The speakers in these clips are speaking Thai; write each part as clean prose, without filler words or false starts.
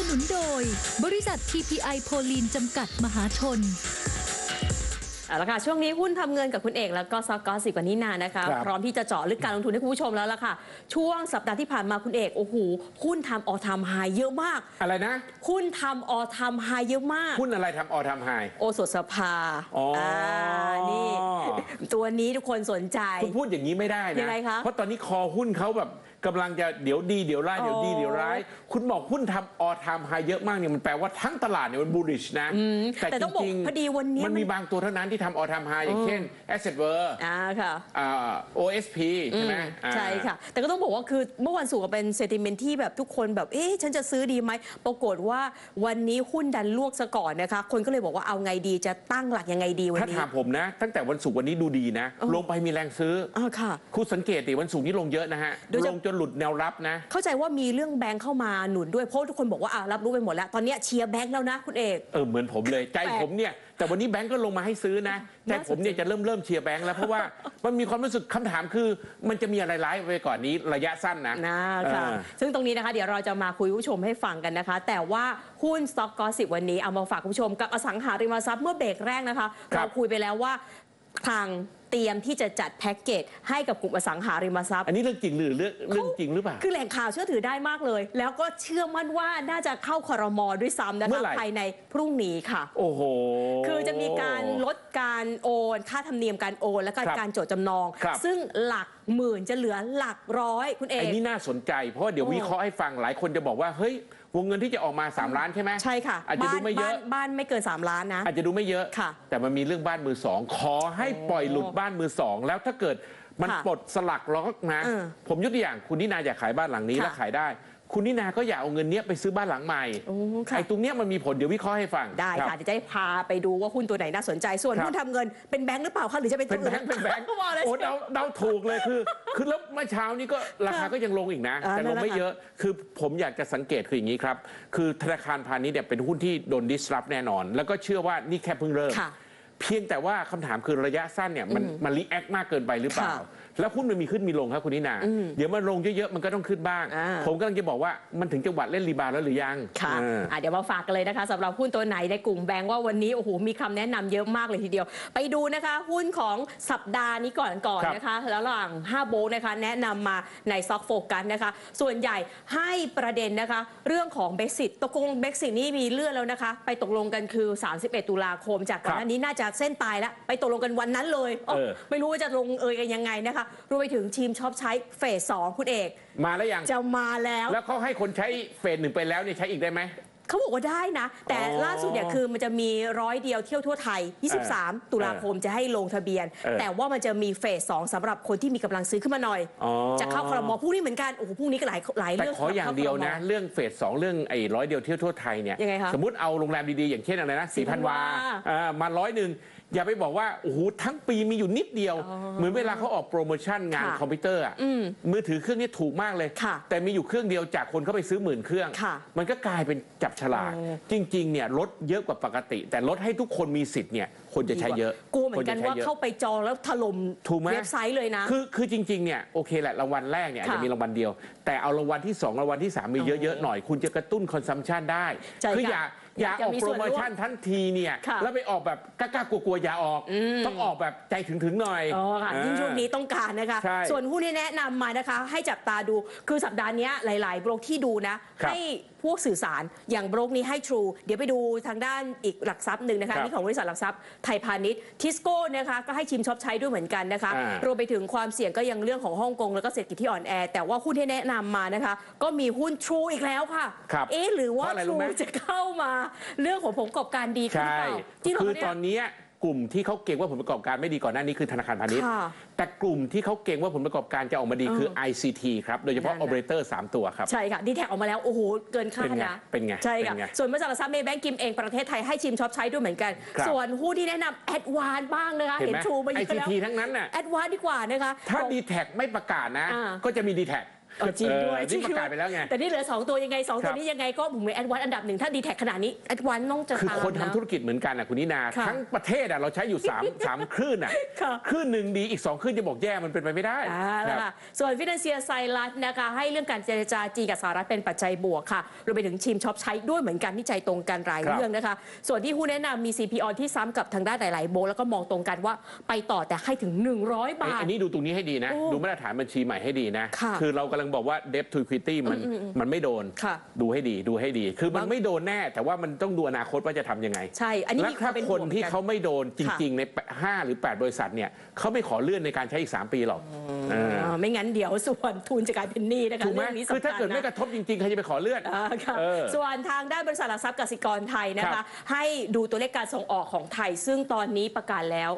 สนุนโดยบริษัท TPI โพลีนจำกัดมหาชนเอาละค่ะช่วงนี้หุ้นทำเงินกับคุณเอกแล้วก็ซอกกอสิบวันนี้นานะคะพร้อมที่จะเจาะลึกการลงทุนให้คุณผู้ชมแล้วล่ะค่ะช่วงสัปดาห์ที่ผ่านมาคุณเอกโอ้โหหุ้นทำออทำไฮเยอะมากอะไรนะหุ้นทำออทำไฮเยอะมากหุ้นอะไรทำออทำไฮโอสถสภานี่ตัวนี้ทุกคนสนใจคุณพูดอย่างนี้ไม่ได้นะเพราะตอนนี้คอหุ้นเขาแบบกำลังจะเดี๋ยวดีเดี๋ยวร้ายเดี๋ยวดีเดี๋ยวร้ายคุณบอกหุ้นทำออทามไฮเยอะมากเนี่ยมันแปลว่าทั้งตลาดเนี่ยมันบูลลิชนะแต่ต้องบอกพอดีวันนี้มันมีบางตัวเท่านั้นที่ทำออทามไฮอย่างเช่น Asset World ค่ะ OSP ใช่ไหมใช่ค่ะแต่ก็ต้องบอกว่าคือเมื่อวันศุกร์เป็นเซติเมนต์ที่แบบทุกคนแบบเอ๊ะฉันจะซื้อดีไหมปรากฏว่าวันนี้หุ้นดันลวกซะก่อนนะคะคนก็เลยบอกว่าเอาไงดีจะตั้งหลักยังไงดีวันนี้ถ้าถามผมนะตั้งแต่วันศุกร์วันนี้ดูดีนะลงไปมีแรงซื้อค่ะคุณสังเกตดิวันศุกร์นี้ลงเยอะนะฮะลงจนหลุดแนวรับนะเข้าใจว่ามีเรื่องแบงค์เข้ามาหนุนด้วยเพราะทุกคนบอกว่ารับรู้ไปหมดแล้วตอนนี้เชียร์แบงค์แล้วนะคุณเอกเหมือนผมเลยใจผมเนี่ยแต่วันนี้แบงค์ก็ลงมาให้ซื้อนะแต่ผมเนี่ยจะเริ่มเชียร์แบงค์แล้วเพราะว่ามันมีความรู้สึกคำถามคือมันจะมีอะไรร้ายไปก่อนนี้ระยะสั้นนะค่ะซึ่งตรงนี้นะคะเดี๋ยวเราจะมาคุยผู้ชมให้ฟังกันนะคะแต่ว่าหุ้นสต็อกกอสิบวันนี้เอามาฝากผู้ชมกับอสังหาริมทรัพย์เมื่อเบรกแรกนะคะเราคุยไปแล้วว่าทางเตรียมที่จะจัดแพ็กเกจให้กับกลุ่มอสังหาริมทรัพย์อันนี้เรื่องจริงหรือเรื่องจริงหรือเปล่าคือแหล่งข่าวเชื่อถือได้มากเลยแล้วก็เชื่อมั่นว่าน่าจะเข้าครม.ด้วยซ้ำนะคะภายในพรุ่งนี้ค่ะโอ้โหคือจะมีการลดการโอนค่าธรรมเนียมการโอนและการจดจำนองซึ่งหลักหมื่นจะเหลือหลักร้อยคุณเอกอันนี้น่าสนใจเพราะเดี๋ยววิเคราะห์ให้ฟังหลายคนจะบอกว่าเฮ้ยวงเงินที่จะออกมา3ล้านใช่ไหมใช่ค่ะอาจจะดูไม่เยอะบ้านไม่เกิน3ล้านนะอาจจะดูไม่เยอะค่ะแต่มันมีเรื่องบ้านมือสองขอให้ปล่อยหลุดบ้านมือสองแล้วถ้าเกิดมันปลดสลักล็อกนะผมยกตัวอย่างคุณนินาอยากขายบ้านหลังนี้แล้วขายได้คุณนินาก็อยากเอาเงินเนี้ยไปซื้อบ้านหลังใหม่ไอ้ตรงเนี้ยมันมีผลเดี๋ยววิเคราะห์ให้ฟังได้ค่ะจะได้พาไปดูว่าหุ้นตัวไหนน่าสนใจส่วนหุ้นทำเงินเป็นแบงค์หรือเปล่าคะหรือจะเป็นตัวอื่นเป็นแบงค์ก็บอกเลยโอ้เดาถูกเลยคือแล้วเมื่อเช้านี้ก็ราคาก็ยังลงอีกนะแต่ลงไม่เยอะคือผมอยากจะสังเกตคืออย่างนี้ครับคือธนาคารพาณิชย์เนี่ยเป็นหุ้นที่โดนดิสรัปแน่นอนแล้วก็เชื่อว่านี่แค่เพิ่งเริ่มเพียงแต่ว่าคำถามคือระยะสั้นเนี่ยมันรีแอคมากเกินไปหรือเปล่าแล้วหุ้นมันมีขึ้นมีลงครับคุณนินาเดี๋ยวมันลงเยอะๆมันก็ต้องขึ้นบ้างผมกำลังจะบอกว่ามันถึงจังหวัดเล่นรีบาวแล้วหรือยังค่ะเดี๋ยวมาฝากกันเลยนะคะสำหรับหุ้นตัวไหนในกลุ่มแบงก์ว่าวันนี้โอ้โหมีคำแนะนำเยอะมากเลยทีเดียวไปดูนะคะหุ้นของสัปดาห์นี้ก่อนนะคะแล้วหลัง5โบลนะคะแนะนำมาในซ็อกโฟกัสนะคะส่วนใหญ่ให้ประเด็นนะคะเรื่องของเบสิตตกลงเบสิตนี่มีเลื่อนแล้วนะคะไปตกลงกันคือ31ตุลาคมจากก่อนหน้านี้น่าจะเส้นตายแล้วไปตกลงกันวันนั้นเลยไม่รู้ว่าจะลงกันยังไงนะคะรวมไปถึงทีมช็อปใช้เฟส2คุณเอกมาแล้วยังจะมาแล้วแล้วเขาให้คนใช้เฟส1ไปแล้วเนี่ยใช้อีกได้ไหมเขาบอกว่าได้นะแต่ล่าสุดเนี่ยคือมันจะมี100 เดียวเที่ยวทั่วไทย23ตุลาคมจะให้ลงทะเบียนแต่ว่ามันจะมีเฟส2สำหรับคนที่มีกำลังซื้อขึ้นมาหน่อยจะเข้าครม.พรุ่งนี้เหมือนกันโอ้โหพรุ่งนี้ก็หลายเรื่องแต่ขออย่างเดียวนะเรื่องเฟส2เรื่องไอ้100 เดียวเที่ยวทั่วไทยเนี่ยสมมติเอาโรงแรมดีๆอย่างเช่นอะไรนะ4,000 วามา100 นึงอย่าไปบอกว่าโอ้โหทั้งปีมีอยู่นิดเดียวเหมือนเวลาเขาออกโปรโมชั่นงานคอมพิวเตอร์มือถือเครื่องนี้ถูกมากเลยแต่มีอยู่เครื่องเดียวจากคนเข้าไปซื้อ10,000 เครื่องมันก็กลายเป็นจับฉลากจริงๆเนี่ยลดเยอะกว่าปกติแต่ลดให้ทุกคนมีสิทธิ์เนี่ยคนจะใช้เยอะกลัวเหมือนกันว่าเข้าไปจองแล้วถล่มเว็บไซต์เลยนะคือจริงๆเนี่ยโอเคแหละรางวัลแรกเนี่ยอาจจะมีรางวัลเดียวแต่เอารางวัลที่2รางวัลที่3มีเยอะๆหน่อยคุณจะกระตุ้นคอนซัมชันได้คืออย่าออกโปรโมชั่นทันทีเนี่ยแล้วไปออกแบบกล้ากลัวอย่าออกต้องออกแบบใจถึงหน่อยยิ่งช่วงนี้ต้องการนะคะส่วนหุ้นที่แนะนำมานะคะให้จับตาดูคือสัปดาห์นี้หลายๆโบรกที่ดูนะให้พวกสื่อสารอย่างโบรกนี้ให้ True เดี๋ยวไปดูทางด้านอีกหลักทรัพย์หนึ่งนะคะนี่ของบริษัทหลักทรัพย์ไทยพาณิชย์ Tisco นะคะก็ให้ชิมช็อปใช้ด้วยเหมือนกันนะคะรวมไปถึงความเสี่ยงก็ยังเรื่องของฮ่องกงแล้วก็เศรษฐกิจที่อ่อนแอแต่ว่าหุ้นที่แนะนำมานะคะก็มีหุ้น True อีกแล้วค่ะหรือว่า True จะเข้ามาเรื่องของผลประกอบการดีขึ้นหรือเปล่าคือตอนนี้กลุ่มที่เขาเกรงว่าผลประกอบการไม่ดีก่อนหน้านี้คือธนาคารพาณิชย์แต่กลุ่มที่เขาเกรงว่าผลประกอบการจะออกมาดีคือ ICT ครับโดยเฉพาะ Operator 3 ตัวครับใช่ค่ะดีแท็กออกมาแล้วโอ้โหเกินคาดนะเป็นไงใช่ค่ะส่วนบริษัทหลักทรัพย์เมย์แบงก์กิมเองประเทศไทยให้ชิมช็อปใช้ด้วยเหมือนกันส่วนหุ้นที่แนะนำแอดวานบ้างนะคะเห็นชูมาอยู่แล้ว ICT ทั้งนั้นน่ะแอดวานดีกว่านะคะถ้าดีแท็กไม่ประกาศนะก็จะมีดีแท็ก จริงด้วยที่ประกาศไปแล้วไงแต่นี่เหลือ2ตัวยังไง2ตัวนี้ยังไงก็ผมเลยแอดวานซ์อันดับ1ถ้าดีแท็กขนาดนี้แอดวานซ์ต้องจะคือคนทำธุรกิจเหมือนกันนะคุณนิณาทั้งประเทศเราใช้อยู่3คลื่นคลื่นหนึ่งดีอีก2คลื่นจะบอกแย่มันเป็นไปไม่ได้ส่วนฟินแลนเซียไซรัสนะคะให้เรื่องการเจรจาจีนกับสหรัฐเป็นปัจจัยบวกค่ะรวมไปถึงชิมช็อปใช้ด้วยเหมือนกันที่ใจตรงกันหลายเรื่องนะคะส่วนที่หุ้นแนะนำมี CPO ที่ซ้ำกับทางด้านหลายๆโบกแล้วก็มองตรงกันว่าไปต่อแต่ให้ถึง100บาทอันนี้ดูตรงนี้ให้ดีนะดูมาตรฐานบัญชีใหม่ให้ดีนะคือเรากำลังบอกว่า debt to equity มันไม่โดนดูให้ดีดูให้ดีคือมันไม่โดนแน่แต่ว่ามันต้องดูอนาคตว่าจะทำยังไงใช่อันนี้ถ้าคนที่เขาไม่โดนจริงๆใน5หรือ8บริษัทเนี่ยเขาไม่ขอเลื่อนในการใช้อีก3ปีหรอกไม่งั้นเดี๋ยวส่วนทุนจะกลายเป็นหนี้นะคะเรื่องนี้สำคัญนะคือถ้าเกิดไม่กระทบจริงๆใครจะไปขอเลื่อนส่วนทางด้านบริษัทหลักทรัพย์กสิกรไทยนะคะให้ดูตัวเลขการส่งออกของไทยซึ่งตอนนี้ประกาศแล้ว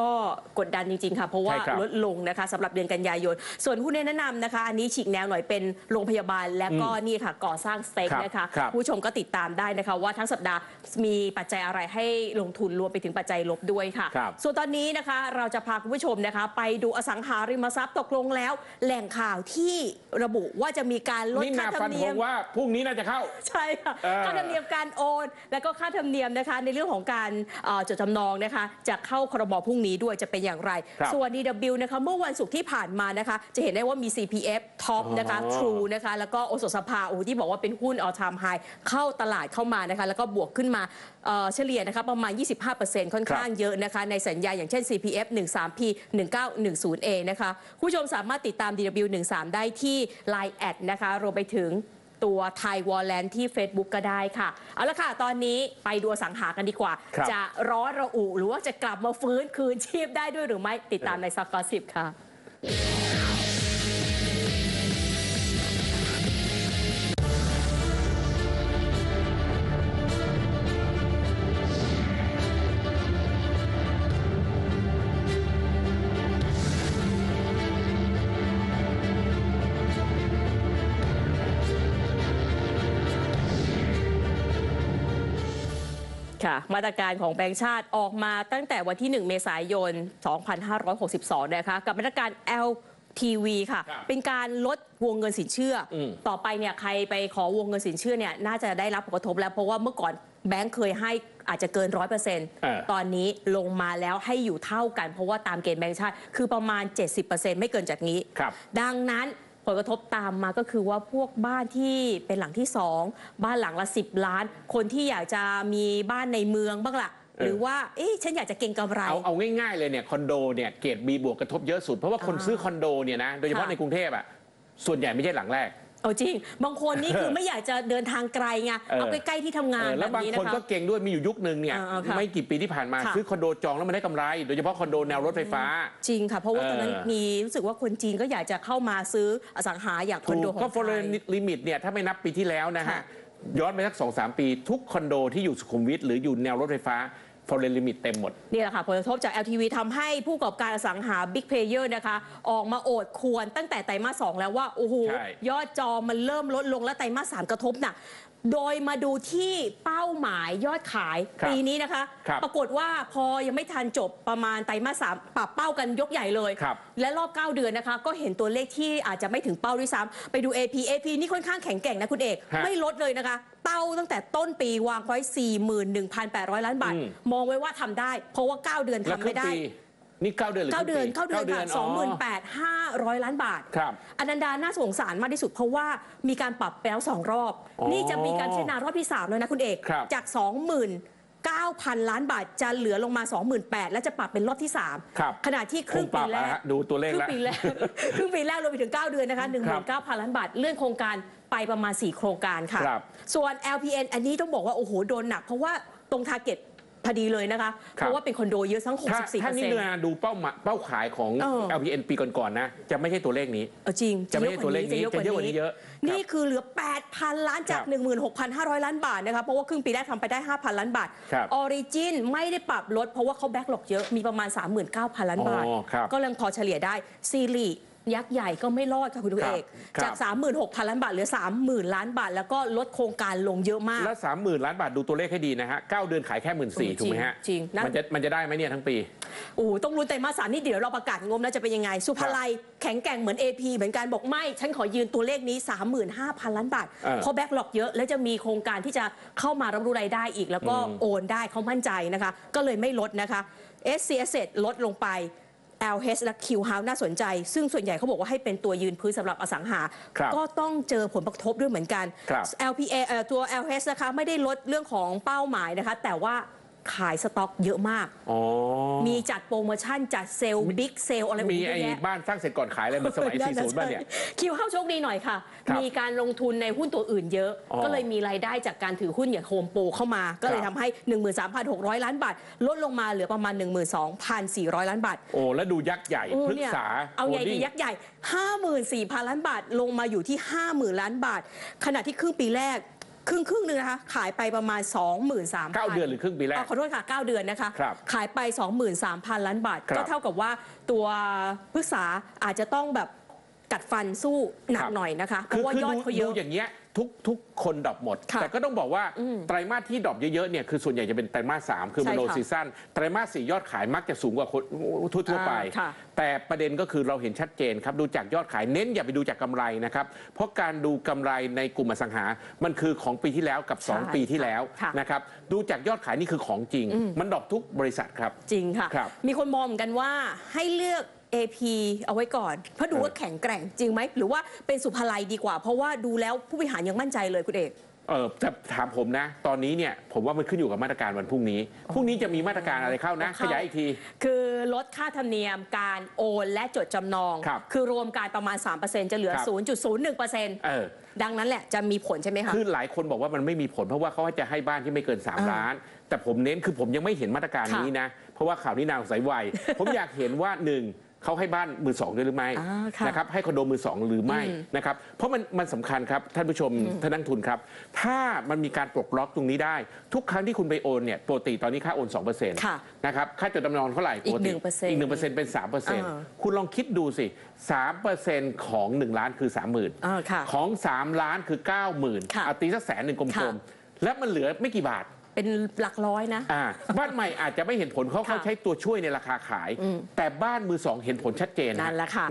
ก็กดดันจริงๆค่ะเพราะว่าลดลงนะคะสำหรับเดือนกันยายนส่วนหุ้นแนะนำนะคะอันนี้ฉีกแนวหน่อยเป็นโรงพยาบาลและก็นี่ค่ะก่อสร้างสเต็กนะคะผู้ชมก็ติดตามได้นะคะว่าทั้งสัปดาห์มีปัจจัยอะไรให้ลงทุนรวมไปถึงปัจจัยลบด้วยค่ะส่วนตอนนี้นะคะเราจะพาคุณผู้ชมนะคะไปดูอสังหาริมทรัพย์ตกลงแล้วแหล่งข่าวที่ระบุว่าจะมีการลดค่าธรรมเนียมว่าพรุ่งนี้น่าจะเข้าใช่ค่ะค่าธรรมเนียมการโอนและก็ค่าธรรมเนียมนะคะในเรื่องของการจดจำนองนะคะจะเข้าครม.พรุ่งนี้ด้วยจะเป็นอย่างไรส่วน DW นะคะเมื่อวันศุกร์ที่ผ่านมานะคะจะเห็นได้ว่ามี CPF ท็อปนะคะ True นะคะแล้วก็โอสถสภาที่บอกว่าเป็นหุ้น All Time High เข้าตลาดเข้ามานะคะแล้วก็บวกขึ้นมาเฉลี่ยนะคะประมาณ 25% ค่อนข้างเยอะนะคะในสัญญาอย่างเช่น CPF 13P 1910A นะคะผู้ชมสามารถติดตาม DW 13ได้ที่ Line แอดนะคะรวมไปถึงตัวไทยวอลเลนที่ Facebook ก็ได้ค่ะเอาละค่ะตอนนี้ไปดูสังหากันดีกว่าจะร้อนระอุหรือว่าจะกลับมาฟื้นคืนชีพได้ด้วยหรือไม่ติดตามในซักกอสิบค่ะมาตรการของแบงก์ชาติออกมาตั้งแต่วันที่1 เมษายน 2562นะคะกับมาตรการ LTV ค่ะเป็นการลดวงเงินสินเชื่อต่อไปเนี่ยใครไปขอวงเงินสินเชื่อเนี่ยน่าจะได้รับผลกระทบแล้วเพราะว่าเมื่อก่อนแบงก์เคยให้อาจจะเกิน 100% ตอนนี้ลงมาแล้วให้อยู่เท่ากันเพราะว่าตามเกณฑ์แบงก์ชาติคือประมาณ 70% ไม่เกินจากนี้ดังนั้นผลกระทบตามมาก็คือว่าพวกบ้านที่เป็นหลังที่2บ้านหลังละ10ล้านคนที่อยากจะมีบ้านในเมืองบ้างล่ะหรือว่าเอ๊ะฉันอยากจะเก็งกำไรเอาง่ายๆเลยเนี่ยคอนโดเนี่ยเกรด B บวกกระทบเยอะสุดเพราะว่าคนซื้อคอนโดเนี่ยนะโดยเฉพาะในกรุงเทพอ่ะส่วนใหญ่ไม่ใช่หลังแรกเอาจริงบางคนนี่คือไม่อยากจะเดินทางไกลไงเอาใกล้ๆที่ทำงานแล้วบางคนก็เก่งด้วยมีอยู่ยุคนึงเนี่ยไม่กี่ปีที่ผ่านมาซื้อคอนโดจองแล้วมันได้กำไรโดยเฉพาะคอนโดแนวรถไฟฟ้าจริงค่ะเพราะว่าตอนนั้นมีรู้สึกว่าคนจีนก็อยากจะเข้ามาซื้ออสังหาอย่างคอนโดของไทยก็ฟอร์เรนลิมิตเนี่ยถ้าไม่นับปีที่แล้วนะฮะย้อนไปสัก 2-3 ปีทุกคอนโดที่อยู่สุขุมวิทหรืออยู่แนวรถไฟฟ้าพอเรนลิมิตเต็มหมดนี่แหละค่ะผลกระทบจาก LTV ทำให้ผู้ประกอบการอสังหาบิ๊กเพลเยอร์นะคะออกมาโอดควรตั้งแต่ไตรมาส 2แล้วว่าโอ้โหยอดจองมันเริ่มลดลงและไตรมาส 3กระทบหนักโดยมาดูที่เป้าหมายยอดขายปีนี้นะคะปรากฏว่าพอยังไม่ทันจบประมาณไตรมาส 3ปรับเป้ากันยกใหญ่เลยและรอบ9เดือนนะคะก็เห็นตัวเลขที่อาจจะไม่ถึงเป้าด้วยซ้ำไปดู AP นี่ค่อนข้างแข็งแกร่งนะคุณเอกไม่ลดเลยนะคะเป้าตั้งแต่ต้นปีวางไว้ 41,800 ล้านบาทมองไว้ว่าทำได้เพราะว่า9เดือนทำไม่ได้นี่9 เดือน 28,500 ล้านบาทอนันดาน่าสงสารมากที่สุดเพราะว่ามีการปรับแล้ว2รอบนี่จะมีการพิจารณารอบที่3เลยนะคุณเอกจาก 29,000 ล้านบาทจะเหลือลงมา 28,000 และจะปรับเป็นรอบที่3ขณะที่ครึ่งปีแรกดูตัวเลขแล้วครึ่งปีแรกรวมไปถึง9เดือนนะคะ 19,000 ล้านบาทเลื่อนโครงการไปประมาณ4โครงการค่ะส่วน LPN อันนี้ต้องบอกว่าโอ้โหโดนหนักเพราะว่าตรงทาร์เก็ตพอดีเลยนะคะเพราะว่าเป็นคอนโดเยอะทั้ง 64% ถ้านี่เนื้อดูเป้าขายของ LPN ปีก่อนๆนะจะไม่ใช่ตัวเลขนี้จริงจะไม่ใช่ตัวเลขนี้จะเยอะกว่านี้เยอะนี่คือเหลือ 8,000 ล้านจาก 16,500 ล้านบาทนะคะเพราะว่าครึ่งปีแรกทำไปได้ 5,000 ล้านบาทออริจินไม่ได้ปรับลดเพราะว่าเขาแบ็คล็อกเยอะมีประมาณ 39,000 ล้านบาทก็ยังพอเฉลี่ยได้ซีรีส์ ยักษ์ใหญ่ก็ไม่รอดค่ะคุณดูเอกจาก 36,000 ล้านบาทเหลือ 30,000 ล้านบาทแล้วก็ลดโครงการลงเยอะมากแล้ว 30,000 ล้านบาทดูตัวเลขให้ดีนะฮะ9เดือนขายแค่ 14,000 ถูกไหมฮะจริงมันจะได้ไหมเนี่ยทั้งปีโอ้ต้องรู้แต่มาสารนี่เดี๋ยวเราประกาศงบแล้วจะเป็นยังไงสุภาลัยแข็งแกร่งเหมือน AP เหมือนกันบอกไม่ฉันขอยืนตัวเลขนี้ 35,000 ล้านบาทเพราะแบ็คล็อกเยอะและจะมีโครงการที่จะเข้ามารับรู้รายได้อีกแล้วก็โอนได้เขามั่นใจนะคะก็เลยไม่ลดนะคะ SC Asset ลดลงไป LH และ Q House น่าสนใจซึ่งส่วนใหญ่เขาบอกว่าให้เป็นตัวยืนพื้นสำหรับอสังหาก็ต้องเจอผลกระทบด้วยเหมือนกัน LPA ตัว LH นะคะไม่ได้ลดเรื่องของเป้าหมายนะคะแต่ว่าขายสต็อกเยอะมากมีจัดโปรโมชั่นจัดเซลล์บิ๊กเซลล์อะไรมีไอ้บ้านสร้างเสร็จก่อนขายอะไรมันสมัย40บ้านเนี่ยคิวเข้าโชคดีหน่อยค่ะมีการลงทุนในหุ้นตัวอื่นเยอะก็เลยมีรายได้จากการถือหุ้นอย่างโฮมโปรเข้ามาก็เลยทำให้ 13,600 ล้านบาทลดลงมาเหลือประมาณ 12,400 ล้านบาทโอ้แล้วดูยักษ์ใหญ่พฤกษาเอาใหญ่ดียักษ์ใหญ่ 54,000 ล้านบาทลงมาอยู่ที่ 50,000 ล้านบาทขณะที่ครึ่งปีแรกครึ่งนึงนะคะขายไปประมาณ 23,000 9 เดือนหรือครึ่งปีแรกขอโทษค่ะ9 เดือนนะคะขายไป 23,000 ล้านบาทก็เท่ากับว่าตัวพฤกษาอาจจะต้องแบบกัดฟันสู้หนักหน่อยนะคะเพราะว่ายอดเขาเยอะอย่างเงี้ยทุกคนดรอปหมดแต่ก็ต้องบอกว่าไตรมาสที่ดรอปเยอะๆเนี่ยคือส่วนใหญ่จะเป็นไตรมาส3คือมโนซีซั่นไตรมาส4ยอดขายมักจะสูงกว่าคนทั่วไปแต่ประเด็นก็คือเราเห็นชัดเจนครับดูจากยอดขายเน้นอย่าไปดูจากกำไรนะครับเพราะการดูกำไรในกลุ่มอสังหามันคือของปีที่แล้วกับ2ปีที่แล้วนะครับดูจากยอดขายนี่คือของจริงมันดรอปทุกบริษัทครับจริงค่ะมีคนมองกันว่าให้เลือกAP เอาไว้ก่อนเพราะดูว่าแข็งแกร่งจริงไหมหรือว่าเป็นสุภาลัยดีกว่าเพราะว่าดูแล้วผู้บริหารยังมั่นใจเลยคุณเอกแต่ถามผมนะตอนนี้เนี่ยผมว่ามันขึ้นอยู่กับมาตรการวันพรุ่งนี้จะมีมาตรการอะไรเข้านะขยายอีกทีคือลดค่าธรรมเนียมการโอนและจดจำนองคือรวมการประมาณ 3% จะเหลือ 0.01% ดังนั้นแหละจะมีผลใช่ไหมคะคือหลายคนบอกว่ามันไม่มีผลเพราะว่าเขาจะให้บ้านที่ไม่เกิน3ล้านแต่ผมเน้นคือผมยังไม่เห็นมาตรการนี้นะเพราะว่าข่าวนี้นางสายวัยผมอยากเห็นว่า1เขาให้บ้านมือสองด้วยหรือไม่นะครับให้คอนโดมือสองหรือไม่นะครับเพราะมันสำคัญครับท่านผู้ชมท่านนักทุนครับถ้ามันมีการปลดล็อกตรงนี้ได้ทุกครั้งที่คุณไปโอนเนี่ยปกติตอนนี้ค่าโอน 2% นะครับค่าจดจำนองเท่าไหร่ปกติอีก 1% เป็น 3% คุณลองคิดดูสิ 3% ของ1ล้านคือ 30,000 ของ3ล้านคือ 90,000 เอาตีสัก100,000กลมๆแล้วมันเหลือไม่กี่บาทเป็นหลักร้อยนะบ้านใหม่อาจจะไม่เห็นผลเขาใช้ตัวช่วยในราคาขายแต่บ้านมือสองเห็นผลชัดเจน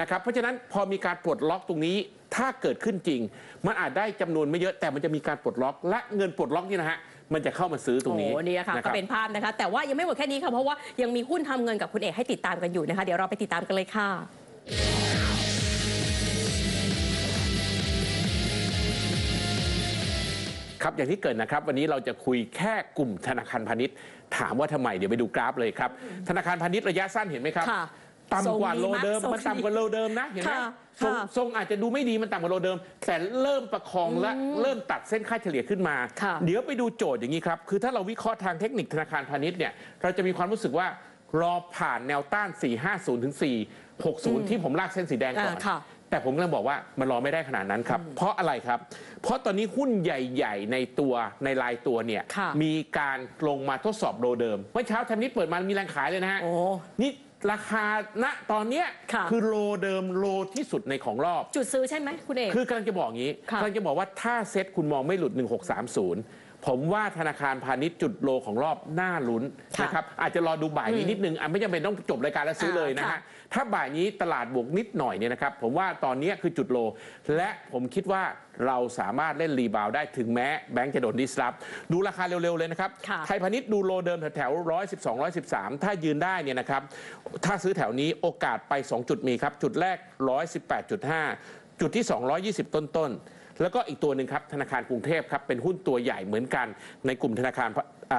นะครับเพราะฉะนั้นพอมีการปลดล็อกตรงนี้ถ้าเกิดขึ้นจริงมันอาจได้จำนวนไม่เยอะแต่มันจะมีการปลดล็อกและเงินปลดล็อกนี่นะฮะมันจะเข้ามาซื้อตรงนี้นี่ค่ะก็เป็นภาพนะคะแต่ว่ายังไม่หมดแค่นี้ค่ะเพราะว่ายังมีหุ้นทำเงินกับคุณเอกให้ติดตามกันอยู่นะคะเดี๋ยวเราไปติดตามกันเลยค่ะครับอย่างที่เกิดนะครับวันนี้เราจะคุยแค่กลุ่มธนาคารพาณิชย์ถามว่าทำไมเดี๋ยวไปดูกราฟเลยครับธนาคารพาณิชย์ระยะสั้นเห็นไหมครับต่ำกว่าโลเดิมมันต่ำกว่าโลเดิมนะเห็นไหมทรงอาจจะดูไม่ดีมันต่ำกว่าโลเดิมแต่เริ่มประคองและเริ่มตัดเส้นค่าเฉลี่ยขึ้นมาเดี๋ยวไปดูโจทย์อย่างนี้ครับคือถ้าเราวิเคราะห์ทางเทคนิคธนาคารพาณิชย์เนี่ยเราจะมีความรู้สึกว่ารอผ่านแนวต้าน 450 ถึง 460 ที่ผมลากเส้นสีแดงก่อนแต่ผมกำลังบอกว่ามันรอไม่ได้ขนาดนั้นครับเพราะอะไรครับเพราะตอนนี้หุ้นใหญ่ๆในรายตัวเนี่ยมีการลงมาทดสอบโลเดิมเมื่อเช้าทำนี้เปิดมามีแรงขายเลยนะฮะนี่ราคาณตอนนี้คือโลเดิมโลที่สุดในของรอบจุดซื้อใช่ไหมคุณเอกคือกำลังจะบอกอย่างนี้กำลังจะบอกว่าถ้าเซ็ตคุณมองไม่หลุด1630ผมว่าธนาคารพาณิชย์จุดโลของรอบหน้าลุ้นนะครับอาจจะรอดูบ่ายนี้นิดนึงไม่จำเป็นต้องจบรายการแล้วซื้อเลยนะฮะถ้าบ่ายนี้ตลาดบวกนิดหน่อยเนี่ยนะครับผมว่าตอนนี้คือจุดโลและผมคิดว่าเราสามารถเล่นรีบาวได้ถึงแม้แบงก์จะโดนดิสรับดูราคาเร็วๆเลยนะครับไทยพาณิชย์ดูโลเดิมแถว112-113ถ้ายืนได้เนี่ยนะครับถ้าซื้อแถวนี้โอกาสไป2จุดมีครับจุดแรก 118.5 จุดที่220ต้นแล้วก็อีกตัวหนึ่งครับธนาคารกรุงเทพครับเป็นหุ้นตัวใหญ่เหมือนกันในกลุ่มธนาคาร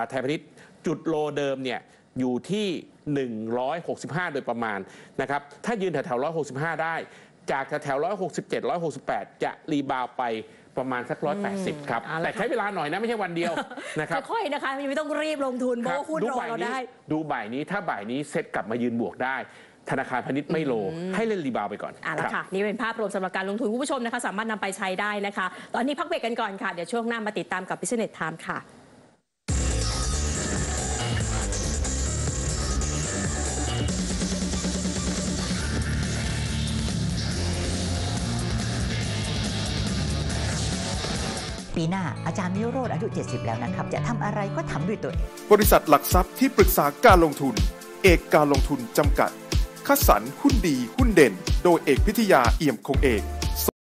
ไทยพาณิชย์จุดโลเดิมเนี่ยอยู่ที่165โดยประมาณนะครับถ้ายืนแถว165ได้จากแถว167-168จะรีบาวไปประมาณสัก180ครับแต่ใช้เวลาหน่อยนะไม่ใช่วันเดียวนะครับค่อยๆนะคะไม่ต้องรีบลงทุนเพราะหุ้นรอเราได้ดูบ่ายนี้ถ้าบ่ายนี้เซ็ตกลับมายืนบวกได้ธนาคารพาณิชย์ไม่โลให้เล่นรีบาวไปก่อนอ่ะแล้วค่ะนี่เป็นภาพรวมสำหรับการลงทุนคุณผู้ชมนะคะสามารถนำไปใช้ได้นะคะตอนนี้พักเบรกกันก่อนค่ะเดี๋ยวช่วงหน้ามาติดตามกับ Business Time ค่ะ ปีหน้าอาจารย์วิโรจน์อายุ70แล้วนะครับจะทำอะไรก็ทำด้วยตัวเองบริษัทหลักทรัพย์ที่ปรึกษาการลงทุนเอกการลงทุนจำกัดคัดสรรหุ้นดีหุ้นเด่นโดยเอกพิทยาเอี่ยมคงเอก